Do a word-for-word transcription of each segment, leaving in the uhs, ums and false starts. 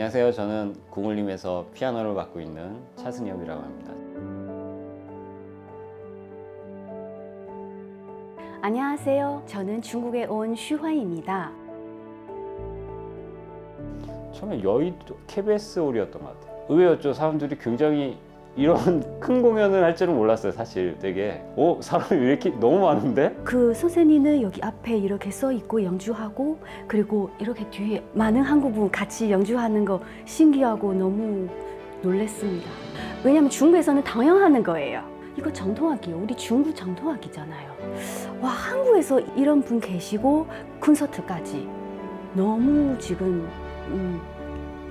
안녕하세요. 저는 궁울림에서 피아노를 맡고 있는 차승엽이라고 합니다. 안녕하세요. 저는 중국에 온 슈화이입니다. 처음에 여의도 케이비에스 홀이었던 것 같아요. 의외였죠. 사람들이 굉장히 이런 큰 공연을 할 줄은 몰랐어요. 사실 되게 오, 사람이 왜 이렇게 너무 많은데? 그 선생님은 여기 앞에 이렇게 서 있고 연주하고, 그리고 이렇게 뒤에 많은 한국분 같이 연주하는 거 신기하고 너무 놀랬습니다. 왜냐면 중국에서는 당연하는 거예요. 이거 전통악기예요. 우리 중국 전통악기잖아요. 와, 한국에서 이런 분 계시고 콘서트까지 너무 지금 음,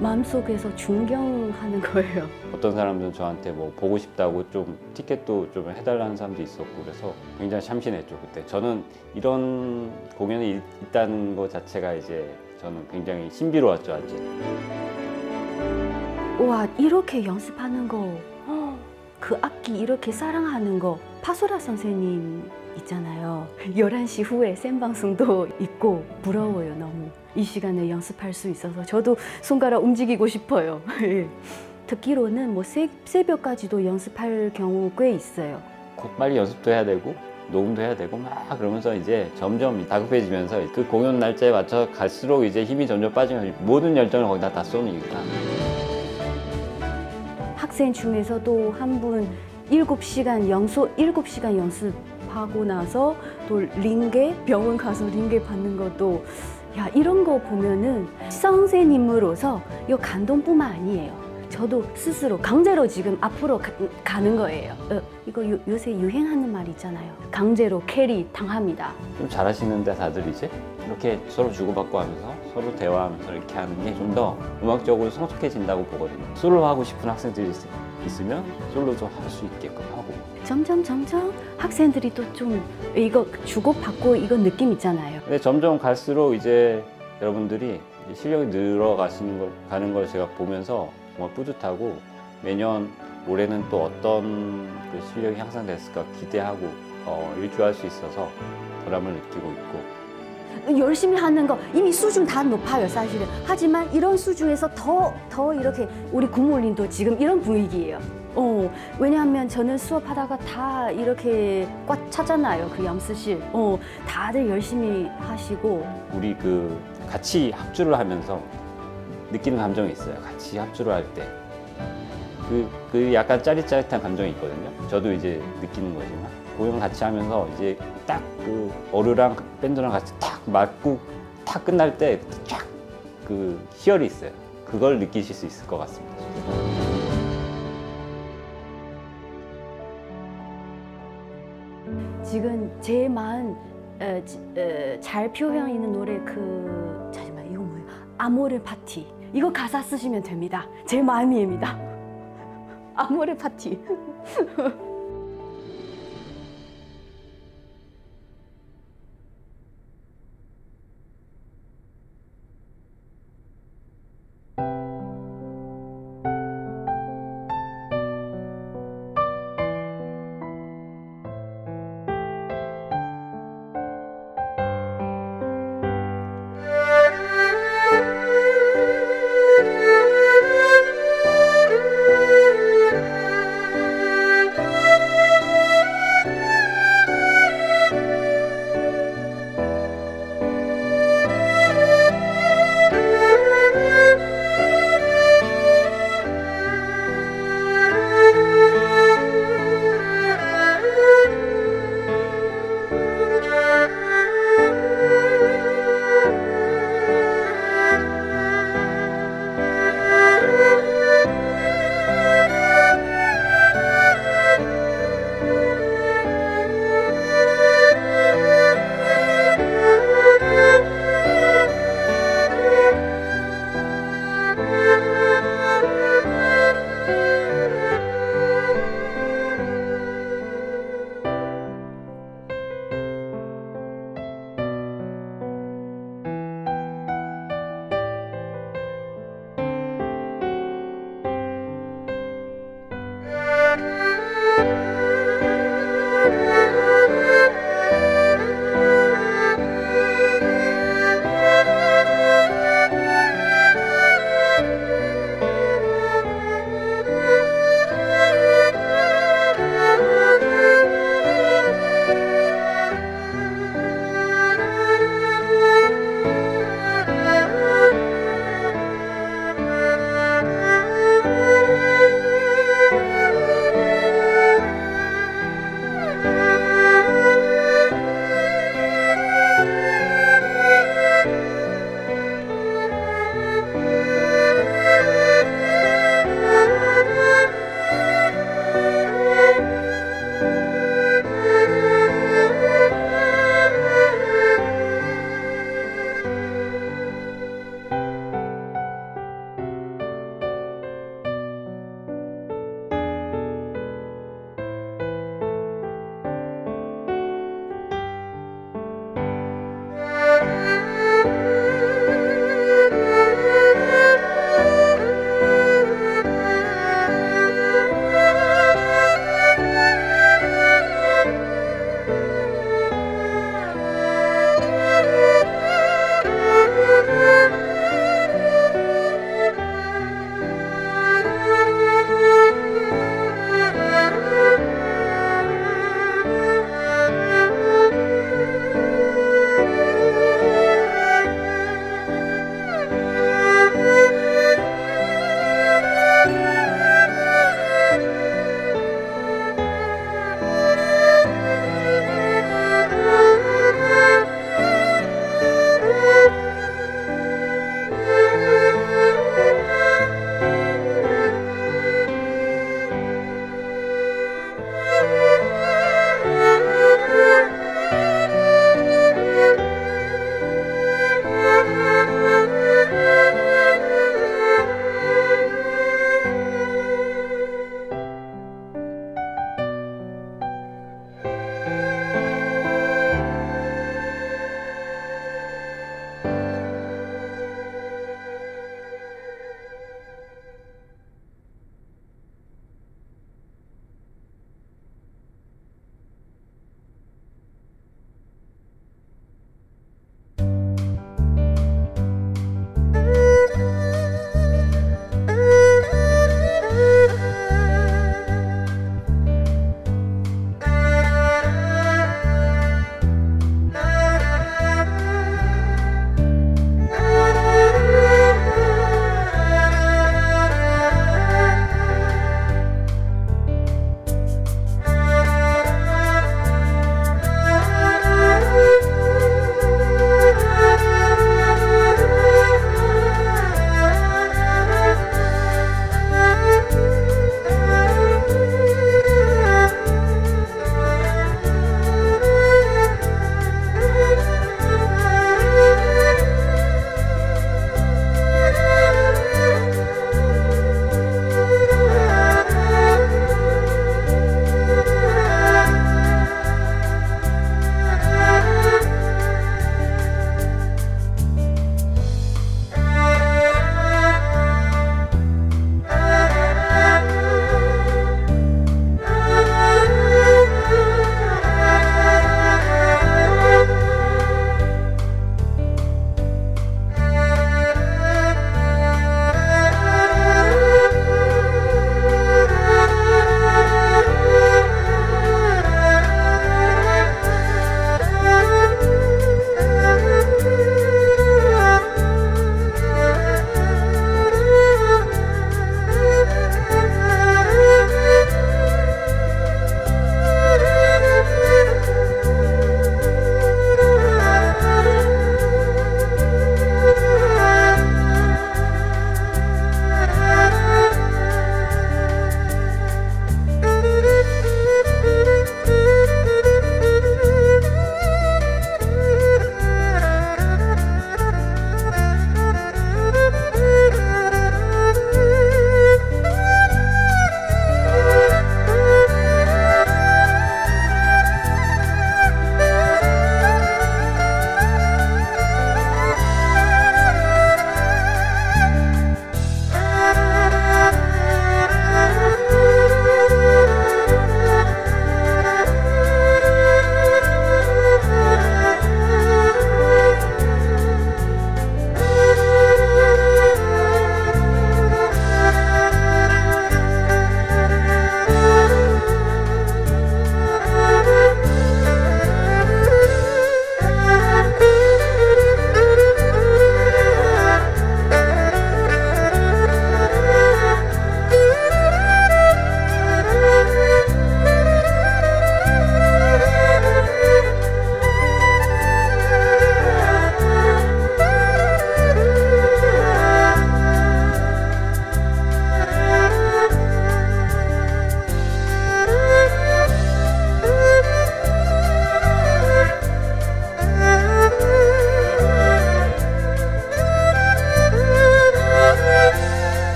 마음속에서 존경하는 거예요. 어떤 사람들은 저한테 뭐 보고 싶다고 좀 티켓도 좀 해달라는 사람도 있었고, 그래서 굉장히 참신했죠 그때. 저는 이런 공연이 있다는 것 자체가 이제 저는 굉장히 신비로웠죠 아직. 와, 이렇게 연습하는 거, 그 악기 이렇게 사랑하는 거. 파소라 선생님 있잖아요. 열한 시 후에 생방송도 있고 부러워요. 너무 이 시간에 연습할 수 있어서 저도 손가락 움직이고 싶어요. 듣기로는 뭐 새, 새벽까지도 연습할 경우 꽤 있어요. 곧 빨리 연습도 해야 되고 녹음도 해야 되고 막 그러면서 이제 점점 다급해지면서 그 공연 날짜에 맞춰 갈수록 이제 힘이 점점 빠지면서 모든 열정을 거기다 다 쏘니까. 학생 중에서도 한 분 일곱 시간 연속 일곱 시간 연습하고 나서 또 링게 병원 가서 링게 받는 것도, 야, 이런 거 보면은 선생님으로서 이 감동뿐만 아니에요. 저도 스스로 강제로 지금 앞으로 가, 가는 거예요. 어, 이거 요, 요새 유행하는 말 있잖아요. 강제로 캐리 당합니다. 좀 잘하시는데 다들 이제 이렇게 서로 주고받고 하면서 서로 대화하면서 이렇게 하는 게 좀 더 음악적으로 성숙해진다고 보거든요. 솔로 하고 싶은 학생들이 있으면 솔로도 할 수 있게끔 하고. 점점 점점 학생들이 또 좀 이거 주고받고 이런 느낌 있잖아요. 근데 점점 갈수록 이제 여러분들이 실력이 늘어가시는 걸, 가는 걸 제가 보면서 정말 뿌듯하고, 매년 올해는 또 어떤 그 실력이 향상됐을까 기대하고 어, 일조할 수 있어서 보람을 느끼고 있고. 열심히 하는 거 이미 수준 다 높아요 사실은. 하지만 이런 수준에서 더, 더 이렇게 우리 궁울림도 지금 이런 분위기예요. 어, 왜냐하면 저는 수업하다가 다 이렇게 꽉 차잖아요 그 연습실. 어, 다들 열심히 하시고. 우리 그 같이 합주를 하면서 느끼는 감정이 있어요. 같이 합주를 할 때 그 그 약간 짜릿짜릿한 감정이 있거든요. 저도 이제 느끼는 거지만 공연 같이 하면서 이제 딱 그 어르랑 밴드랑 같이 탁 맞고 탁 끝날 때 쫙 그 희열이 있어요. 그걸 느끼실 수 있을 것 같습니다. 지금 제 마음 어, 어, 잘 표현 있는 노래 그 잠시만 이거 뭐예요? 아모르 파티. 이거 가사 쓰시면 됩니다. 제 마음이입니다. 아모레 파티.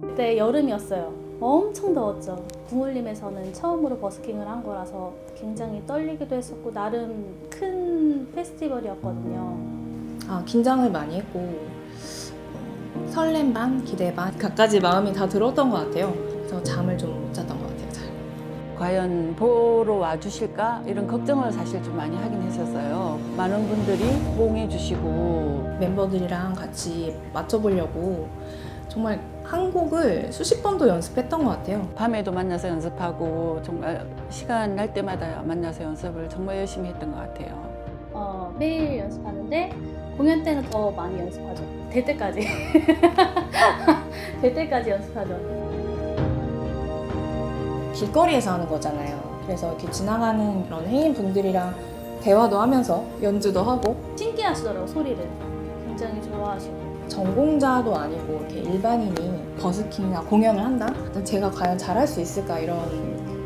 그때 여름이었어요. 엄청 더웠죠. 궁울림에서는 처음으로 버스킹을 한 거라서 굉장히 떨리기도 했었고 나름 큰 페스티벌이었거든요. 아, 긴장을 많이 했고 설렘 반, 기대 반, 갖가지 마음이 다 들었던 것 같아요. 그래서 잠을 좀 못 잤던 것 같아요. 잘. 과연 보러 와주실까? 이런 걱정을 사실 좀 많이 하긴 했었어요. 많은 분들이 호응해 주시고 멤버들이랑 같이 맞춰보려고 정말 한 곡을 수십 번도 연습했던 것 같아요. 밤에도 만나서 연습하고 정말 시간 날 때마다 만나서 연습을 정말 열심히 했던 것 같아요. 어, 매일 연습하는데 공연 때는 더 많이 연습하죠. 될 때까지. 될 때까지 연습하죠. 길거리에서 하는 거잖아요. 그래서 이렇게 지나가는 그런 행인분들이랑 대화도 하면서 연주도 하고 신기하시더라고요, 소리를. 굉장히 좋아하시고. 전공자도 아니고 이렇게 일반인이 버스킹이나 공연을 한다? 제가 과연 잘할 수 있을까 이런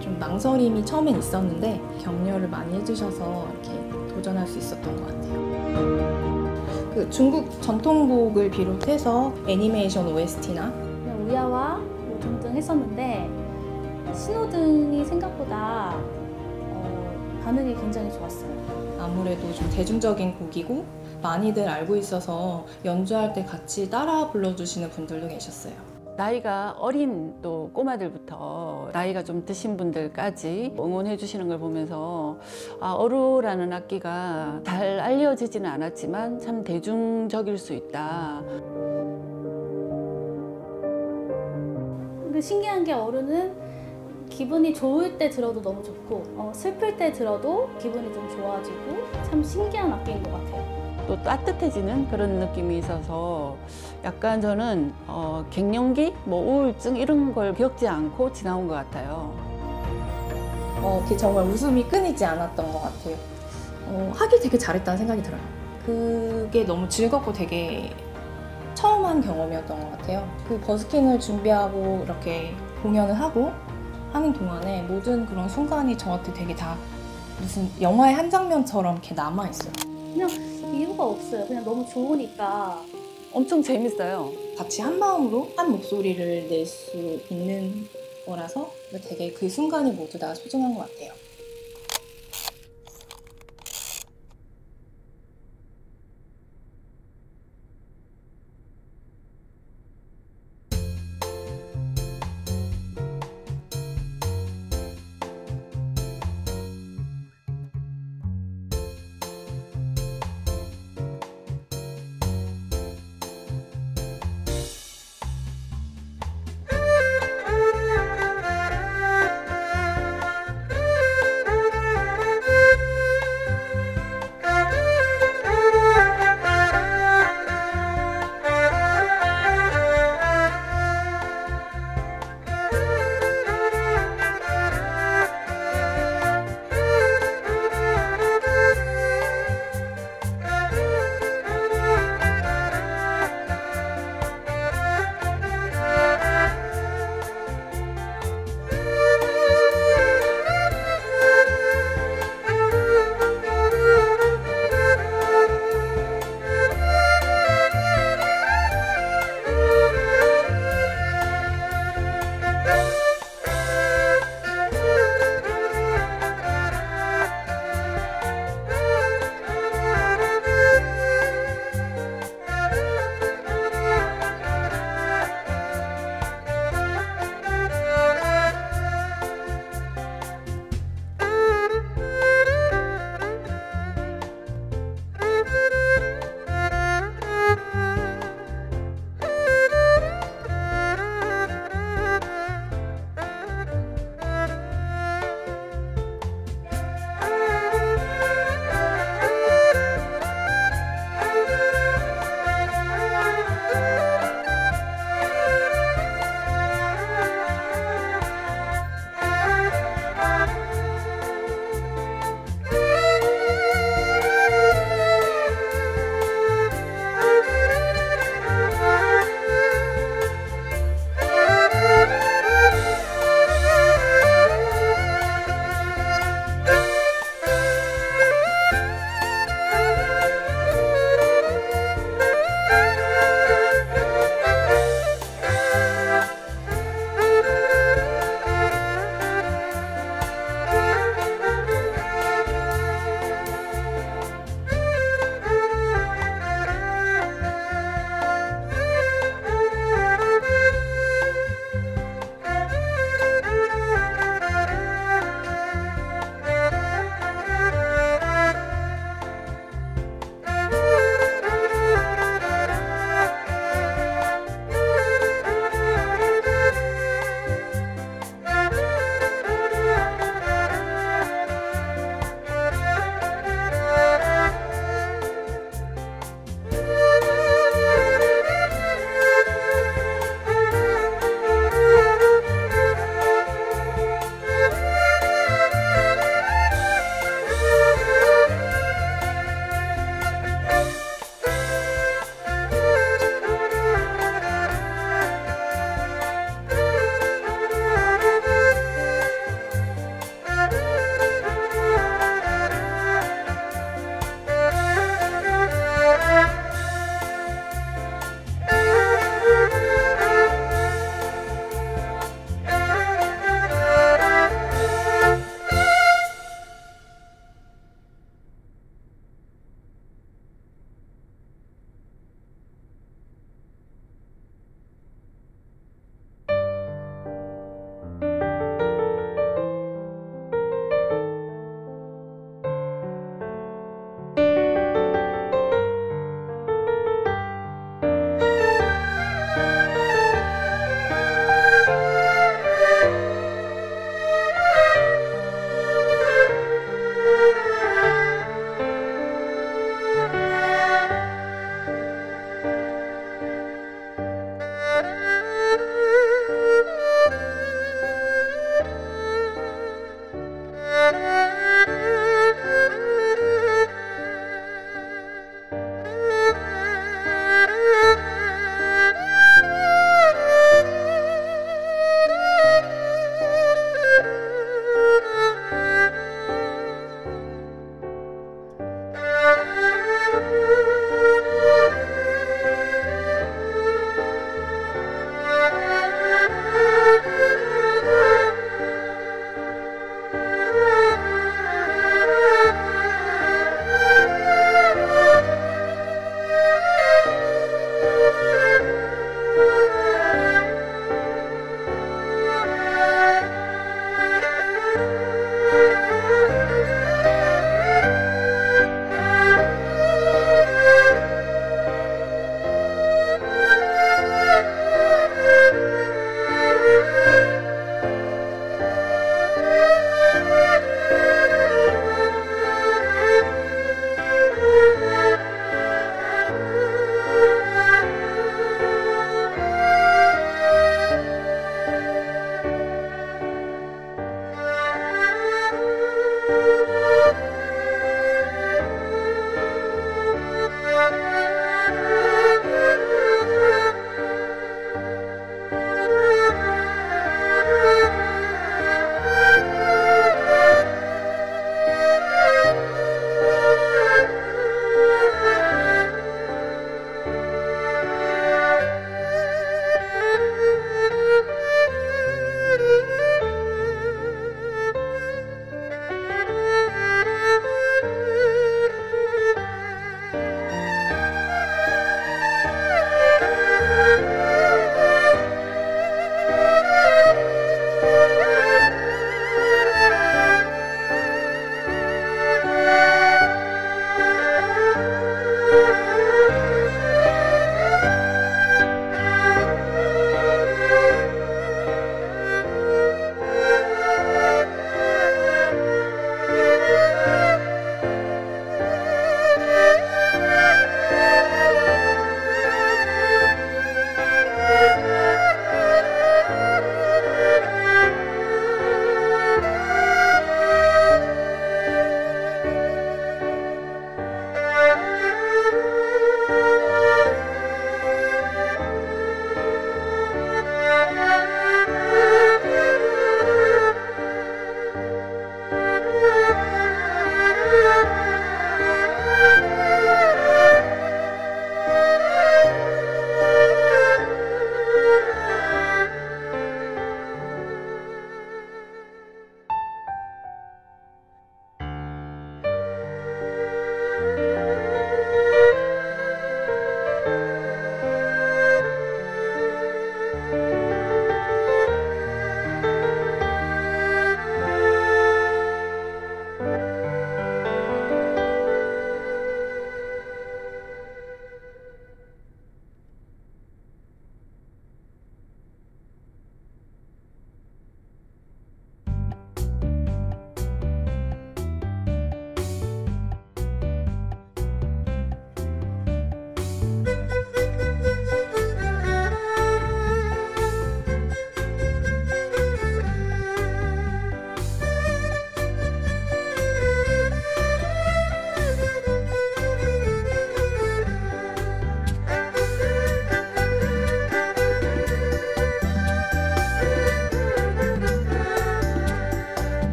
좀 망설임이 처음엔 있었는데 격려를 많이 해주셔서 이렇게 도전할 수 있었던 것 같아요. 그 중국 전통곡을 비롯해서 애니메이션 오에스티나 우야와 뭐 등등 했었는데 신호등이 생각보다 어, 반응이 굉장히 좋았어요. 아무래도 좀 대중적인 곡이고 많이들 알고 있어서 연주할 때 같이 따라 불러주시는 분들도 계셨어요. 나이가 어린 또 꼬마들부터 나이가 좀 드신 분들까지 응원해 주시는 걸 보면서 아, 어루라는 악기가 잘 알려지지는 않았지만 참 대중적일 수 있다. 근데 신기한 게 어루는 기분이 좋을 때 들어도 너무 좋고 어, 슬플 때 들어도 기분이 좀 좋아지고 참 신기한 악기인 것 같아요. 또 따뜻해지는 그런 느낌이 있어서 약간 저는 어, 갱년기, 뭐 우울증 이런 걸 겪지 않고 지나온 것 같아요. 어, 정말 웃음이 끊이지 않았던 것 같아요. 어, 하길 되게 잘했다는 생각이 들어요. 그게 너무 즐겁고 되게 처음 한 경험이었던 것 같아요. 그 버스킹을 준비하고 이렇게 공연을 하고 하는 동안에 모든 그런 순간이 저한테 되게 다 무슨 영화의 한 장면처럼 이렇게 남아있어요. 그냥 이유가 없어요. 그냥 너무 좋으니까. 엄청 재밌어요. 같이 한 마음으로 한 목소리를 낼 수 있는 거라서 되게 그 순간이 모두 다 소중한 것 같아요.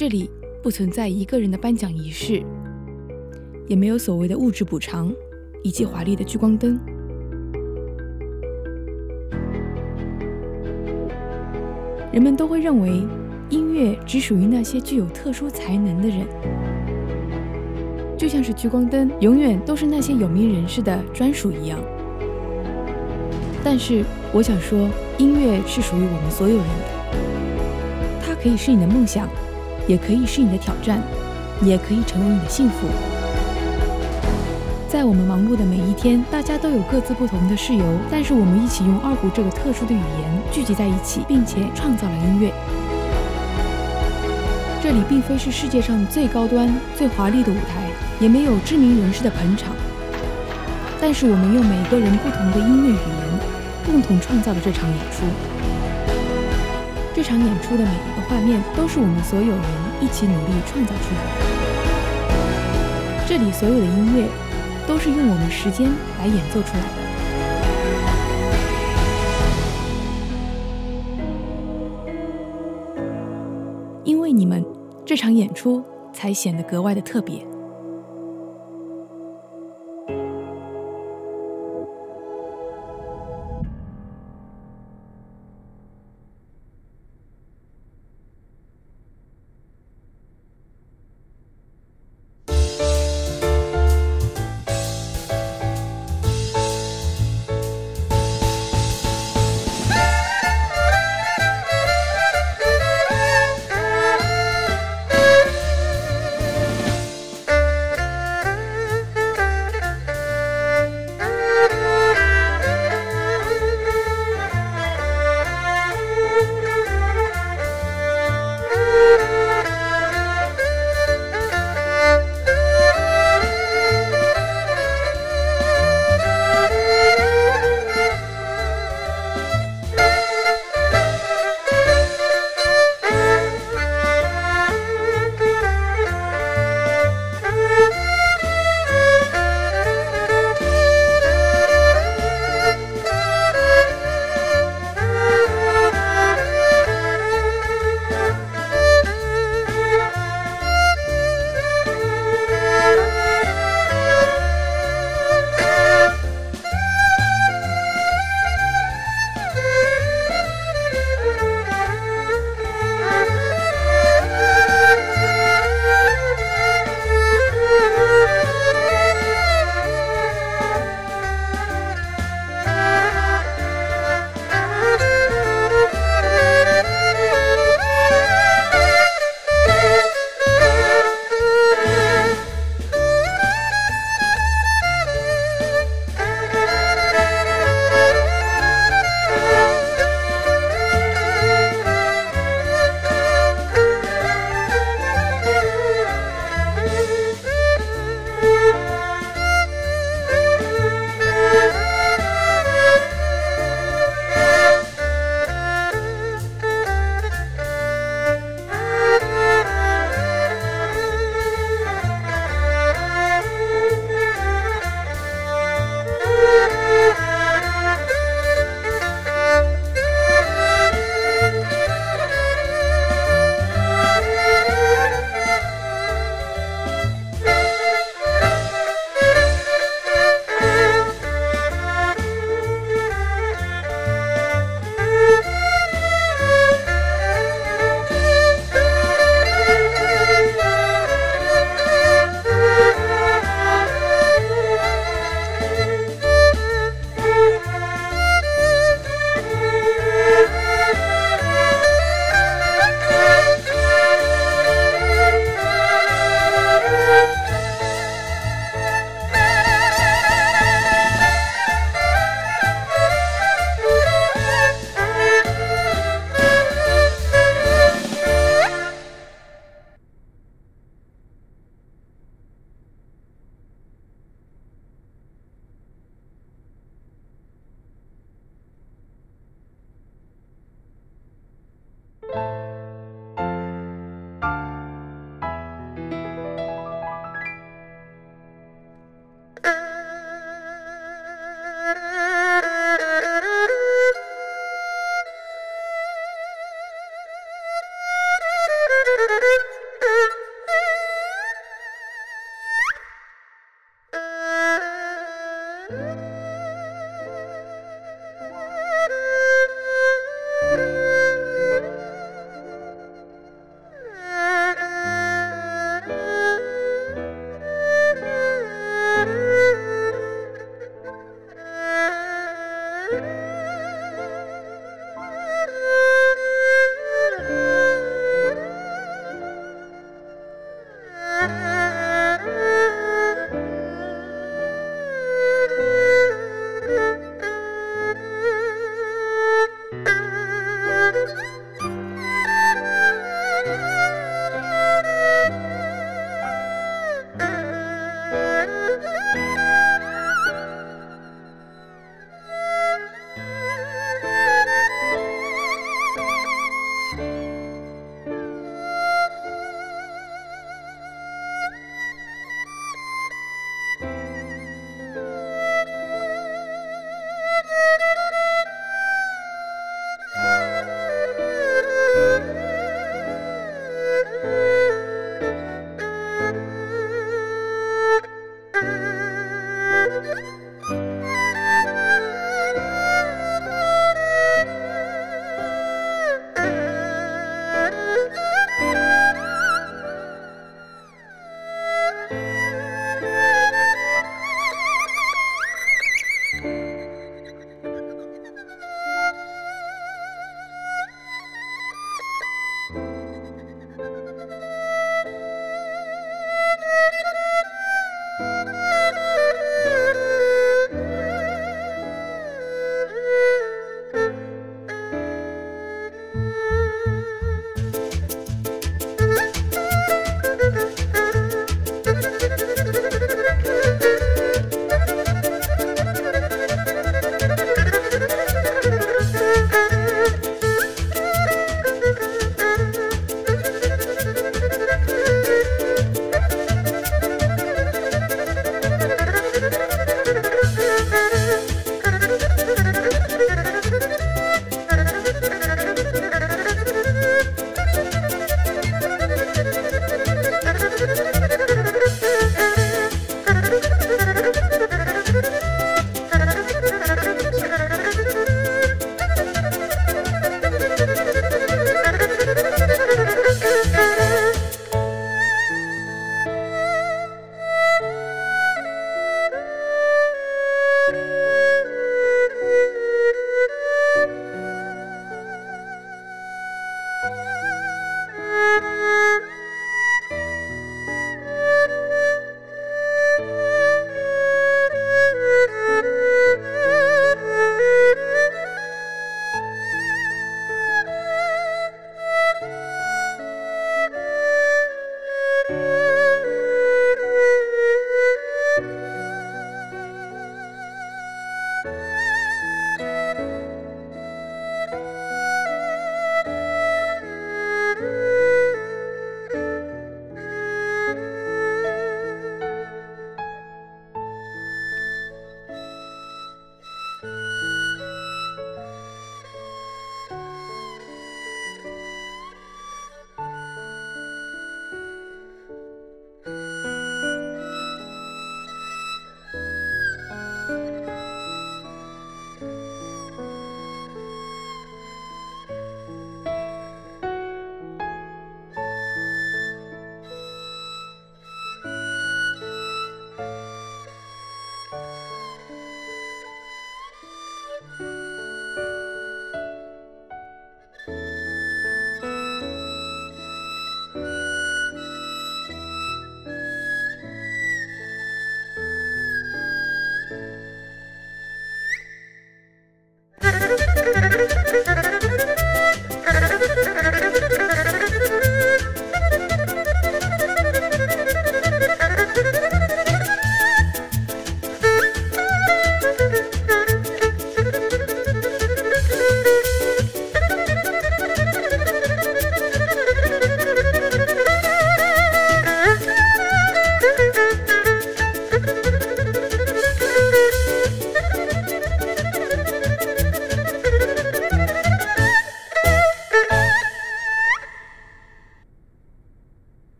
这里不存在一个人的颁奖仪式，也没有所谓的物质补偿以及华丽的聚光灯。人们都会认为音乐只属于那些具有特殊才能的人，就像是聚光灯永远都是那些有名人士的专属一样。但是我想说，音乐是属于我们所有人的，它可以是你的梦想，也可以是你的挑战，也可以成为你的幸福。在我们忙碌的每一天，大家都有各自不同的事由，但是我们一起用二胡这个特殊的语言聚集在一起，并且创造了音乐。这里并非是世界上最高端最华丽的舞台，也没有知名人士的捧场，但是我们用每个人不同的音乐语言共同创造了这场演出。这场演出的每一个画面都是我们所有人一起努力创造出来的。这里所有的音乐都是用我们时间来演奏出来的。因为你们，这场演出才显得格外的特别。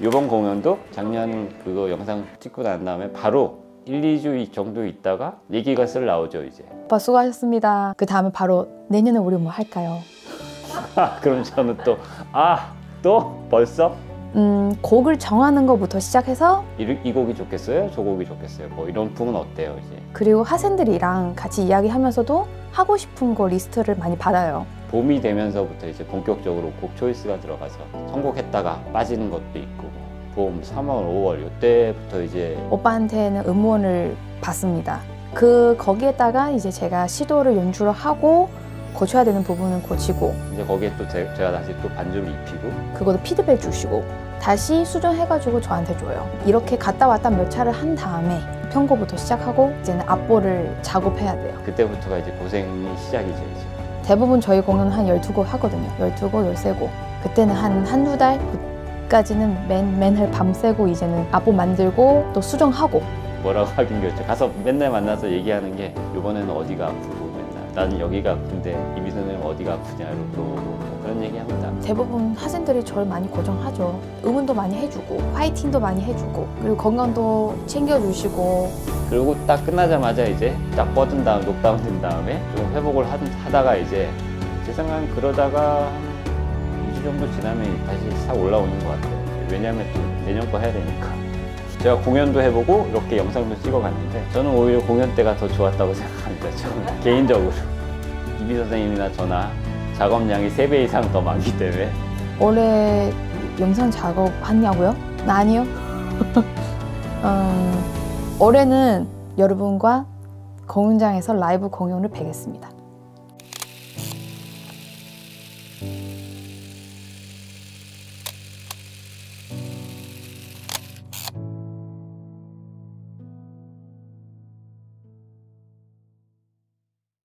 이번 공연도 작년 그거 영상 찍고 난 다음에 바로 일, 이 주 정도 있다가 얘기가 쓸 나오죠. 이제 오빠 수고하셨습니다. 그 다음에 바로 내년에 우리 뭐 할까요? 아, 그럼 저는 또 아, 또? 벌써? 음, 곡을 정하는 것부터 시작해서 이, 이 곡이 좋겠어요? 저 곡이 좋겠어요? 뭐 이런 부분 어때요? 이제 그리고 학생들이랑 같이 이야기하면서도 하고 싶은 거 리스트를 많이 받아요. 봄이 되면서부터 이제 본격적으로 곡 초이스가 들어가서 선곡했다가 빠지는 것도 있고 봄, 삼월, 오월 이때부터 이제 오빠한테는 음원을 받습니다. 그 거기에다가 이제 제가 시도를 연주를 하고 고쳐야 되는 부분은 고치고 이제 거기에 또 제, 제가 다시 또 반주를 입히고 그것도 피드백 주시고 다시 수정해가지고 저한테 줘요. 이렇게 갔다 왔다 몇 차를 한 다음에 편곡부터 시작하고 이제는 악보를 작업해야 돼요. 그때부터가 이제 고생이 시작이죠. 이제. 대부분 저희 공연은 한 열두 곡 하거든요. 열두 곡, 열세 곡. 그때는 한 한두 달? 그까지는 맨, 맨날 밤새고 이제는 악보 만들고 또 수정하고. 뭐라고 하긴 그렇죠. 가서 맨날 만나서 얘기하는 게 이번에는 어디가 아프고 맨날 나는 여기가 아픈데 이미 선생님 어디가 아프냐로 또 그런 얘기합니다. 대부분 학생들이 저를 많이 고정하죠. 응원도 많이 해주고 화이팅도 많이 해주고 그리고 건강도 챙겨주시고 그리고 딱 끝나자마자 이제 딱 뻗은 다음 녹다운된 다음에 좀 회복을 하다가 이제 제 생각엔 그러다가 이 주 정도 지나면 다시 싹 올라오는 것 같아요. 왜냐하면 또 내년 거 해야 되니까. 제가 공연도 해보고 이렇게 영상도 찍어갔는데 저는 오히려 공연 때가 더 좋았다고 생각합니다. 저는 개인적으로 이비 선생님이나 저나 작업량이 세 배 이상 더 많기 때문에. 올해 영상 작업하냐고요? 아니요. 어, 올해는 여러분과 공연장에서 라이브 공연을 뵈겠습니다.